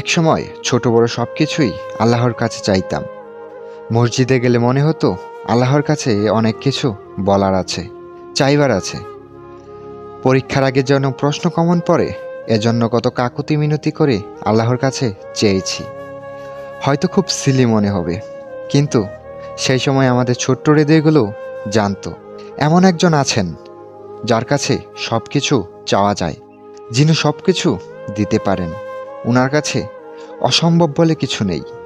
একসময় ছোট বড় সব কিছুই আল্লাহর কাছে চাইতাম। মসজিদে গেলে মনে হতো আল্লাহর কাছে অনেক কিছু বলার আছে, চাইবার আছে। পরীক্ষার আগে যেন প্রশ্ন কমন পড়ে, এজন্য কত কাকুতি মিনতি করে আল্লাহর কাছে চেয়েছি। হয়তো খুব সিলি মনে হবে, কিন্তু সেই সময় আমাদের ছোট্ট হৃদয়গুলো জানত এমন একজন আছেন যার কাছে সব কিছু চাওয়া যায়, যিনি সব কিছু দিতে পারেন। ওনার কাছে অসম্ভব বলে কিছু নেই।